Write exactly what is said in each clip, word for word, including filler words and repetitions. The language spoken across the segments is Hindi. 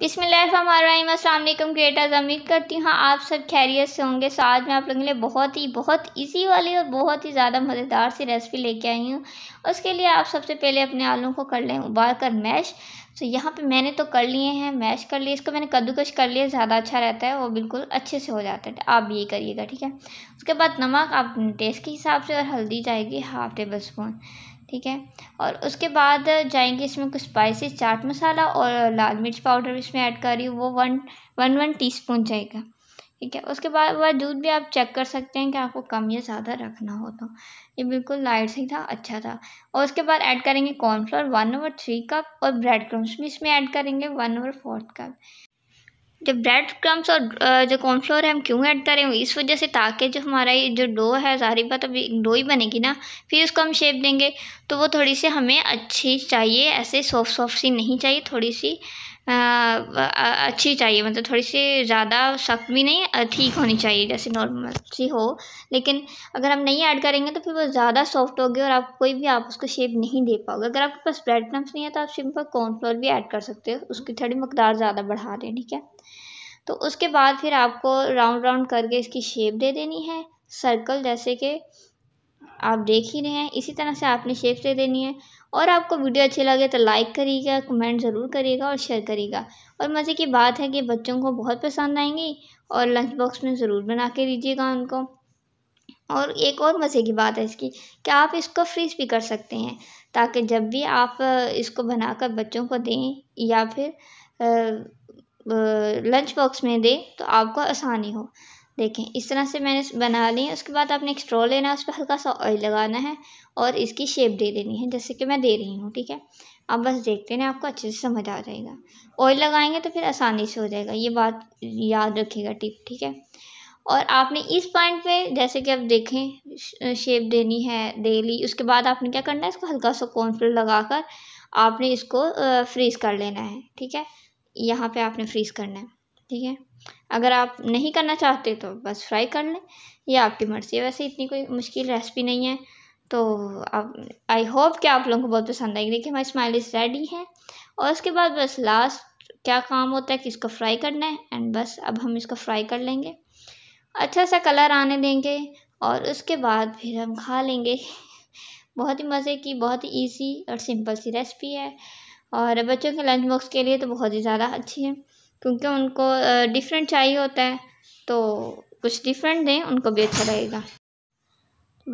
बिस्मिल्लाहिर्रहमानिर्रहीम। अस्सलाम वालेकुम क्रिएटर्स, उम्मीद करती हूँ आप सब खैरियत से होंगे। सो आज मैं आप लोगों के लिए बहुत ही बहुत इजी वाली और बहुत ही ज़्यादा मज़ेदार सी रेसिपी लेके आई हूँ। उसके लिए आप सबसे पहले अपने आलू को कर लें उबाल कर मैश। सो यहाँ पे मैंने तो कर लिए हैं, मैश कर लिए, इसको मैंने कद्दूकस कर लिया, ज़्यादा अच्छा रहता है, वो बिल्कुल अच्छे से हो जाता है। आप भी ये करिएगा, ठीक है। उसके बाद नमक आप टेस्ट के हिसाब से और हल्दी जाएगी हाफ टेबल स्पून, ठीक है। और उसके बाद जाएंगे इसमें कुछ स्पाइसेस, चाट मसाला और लाल मिर्च पाउडर इसमें ऐड कर रही हूँ, वो वन वन वन टीस्पून जाएगा, ठीक है। उसके बाद वह दूध भी आप चेक कर सकते हैं कि आपको कम या ज़्यादा रखना हो तो, ये बिल्कुल लाइट से था, अच्छा था। और उसके बाद ऐड करेंगे cornflour one over three cup और ब्रेड क्रम्स भी इसमें ऐड करेंगे वन ओवर फोर्थ कप। जब ब्रेड क्रम्स और जो कॉर्नफ्लोर है हम क्यों ऐड करें, इस वजह से ताकि जो हमारा ये जो डो है, सारी बात अभी डो ही बनेगी ना, फिर उसको हम शेप देंगे, तो वो थोड़ी सी हमें अच्छी चाहिए, ऐसे सॉफ्ट सॉफ्ट सी नहीं चाहिए, थोड़ी सी आ, अच्छी चाहिए, मतलब थोड़ी सी ज़्यादा सख्त भी नहीं, ठीक होनी चाहिए, जैसे नॉर्मल सी हो। लेकिन अगर हम नहीं ऐड करेंगे तो फिर वो ज़्यादा सॉफ्ट होगी और आप कोई भी आप उसको शेप नहीं दे पाओगे। अगर आपके पास ब्रेड क्रम्स नहीं है तो आप सिंपल कॉर्नफ्लोर भी ऐड कर सकते हो, उसकी थोड़ी मकदार ज़्यादा बढ़ा दें, ठीक है। तो उसके बाद फिर आपको राउंड राउंड करके इसकी शेप दे देनी है, सर्कल, जैसे कि आप देख ही रहे हैं, इसी तरह से आपने शेप दे देनी है। और आपको वीडियो अच्छी लगे तो लाइक करिएगा, कमेंट ज़रूर करिएगा और शेयर करिएगा। और मज़े की बात है कि बच्चों को बहुत पसंद आएंगी और लंच बॉक्स में ज़रूर बना के दीजिएगा उनको। और एक और मज़े की बात है इसकी कि आप इसको फ्रीज भी कर सकते हैं, ताकि जब भी आप इसको बनाकर बच्चों को दें या फिर आ, लंच बॉक्स में दें तो आपको आसानी हो। देखें, इस तरह से मैंने बना ली है। उसके बाद आपने एक स्ट्रॉ लेना है, उस पर हल्का सा ऑयल लगाना है और इसकी शेप दे देनी है, जैसे कि मैं दे रही हूँ, ठीक है। आप बस देखते रहें, आपको अच्छे से समझ आ जाएगा। ऑयल लगाएंगे तो फिर आसानी से हो जाएगा, ये बात याद रखिएगा, टिप, ठीक है। और आपने इस पॉइंट पे जैसे कि आप देखें शेप देनी है, दे ली। उसके बाद आपने क्या करना है, इसको हल्का सा कॉर्नफ्लोर लगाकर आपने इसको फ्रीज़ कर लेना है, ठीक है। यहाँ पे आपने फ्रीज़ करना है, ठीक है। अगर आप नहीं करना चाहते तो बस फ्राई कर लें, ये आपकी मर्ज़ी है। वैसे इतनी कोई मुश्किल रेसिपी नहीं है, तो आप आई होप कि आप लोगों को बहुत पसंद आएगी। देखिए हमारी स्माइलीज़ रेडी है। और उसके बाद बस लास्ट क्या काम होता है कि इसको फ्राई करना है, एंड बस अब हम इसको फ्राई कर लेंगे, अच्छा सा कलर आने देंगे और उसके बाद फिर हम खा लेंगे। बहुत ही मज़े की, बहुत ही ईजी और सिंपल सी रेसिपी है और बच्चों के लंच बॉक्स के लिए तो बहुत ही ज़्यादा अच्छी है, क्योंकि उनको डिफरेंट चाहिए होता है, तो कुछ डिफरेंट दें, उनको भी अच्छा लगेगा।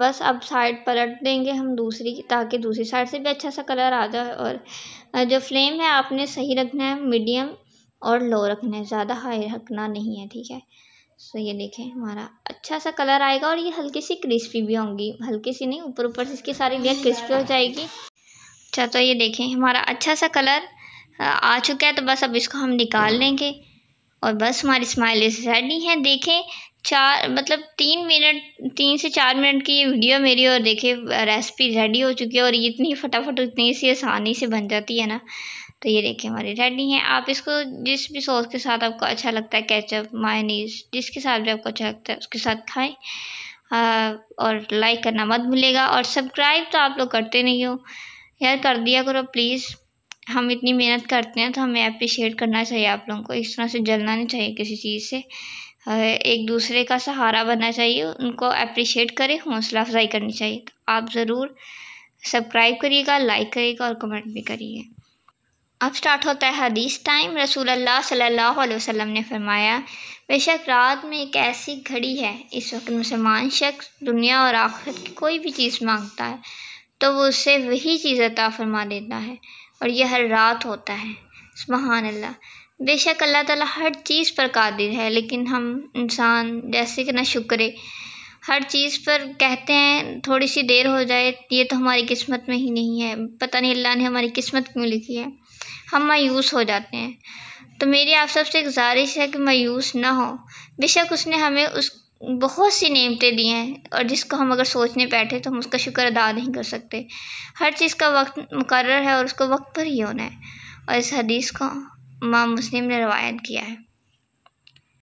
बस अब साइड पलट देंगे हम दूसरी, ताकि दूसरी साइड से भी अच्छा सा कलर आ जाए। और जो फ्लेम है आपने सही रखना है, मीडियम और लो रखना है, ज़्यादा हाई रखना नहीं है, ठीक है। सो ये देखें हमारा अच्छा सा कलर आएगा और ये हल्की सी क्रिस्पी भी होंगी, हल्की सी नहीं, ऊपर ऊपर से इसकी सारी लेयर क्रिस्पी हो जाएगी। अच्छा, तो ये देखें हमारा अच्छा सा कलर आ चुका है, तो बस अब इसको हम निकाल लेंगे और बस हमारी स्माइलीज़ रेडी है। देखें चार मतलब तीन मिनट तीन से चार मिनट की ये वीडियो मेरी, और देखें रेसिपी रेडी हो चुकी है और ये इतनी फटाफट इतनी सी आसानी से बन जाती है ना। तो ये देखें हमारी रेडी है। आप इसको जिस भी सॉस के साथ आपको अच्छा लगता है, केचप, मायोनीज़, जिसके साथ भी आपको अच्छा लगता है उसके साथ खाएँ। और लाइक करना मत भूलेगा और सब्सक्राइब तो आप लोग करते नहीं हो यार, कर दिया करो प्लीज़। हम इतनी मेहनत करते हैं तो हमें अप्रिशिएट करना चाहिए आप लोगों को, इस तरह से जलना नहीं चाहिए किसी चीज़ से, एक दूसरे का सहारा बनना चाहिए, उनको अप्रिशिएट करें, हौसला अफजाई करनी चाहिए। तो आप ज़रूर सब्सक्राइब करिएगा, लाइक करिएगा और कमेंट भी करिएगा। अब स्टार्ट होता है हदीस टाइम। रसूलुल्लाह सल्लल्लाहु अलैहि वसल्लम ने फरमाया, बेशक रात में एक ऐसी घड़ी है, इस वक्त मुसलमान शख्स दुनिया और आखिरत की कोई भी चीज़ मांगता है तो वो उससे वही चीज़ अता फरमा देता है, और यह हर रात होता है। सुभान अल्लाह। बेशक अल्लाह ताला हर चीज़ पर कादिर है, लेकिन हम इंसान जैसे कि ना शुक्रे, हर चीज़ पर कहते हैं थोड़ी सी देर हो जाए, ये तो हमारी किस्मत में ही नहीं है, पता नहीं अल्लाह ने हमारी किस्मत क्यों लिखी है, हम मायूस हो जाते हैं। तो मेरी आप सबसे गुजारिश है कि मायूस ना हो। बेशक उसने हमें उस बहुत सी नेमतें दी हैं, और जिसको हम अगर सोचने बैठे तो हम उसका शुक्र अदा नहीं कर सकते। हर चीज़ का वक्त मुकर्रर है और उसको वक्त पर ही होना है, और इस हदीस को इमाम मुस्लिम ने रवायत किया है।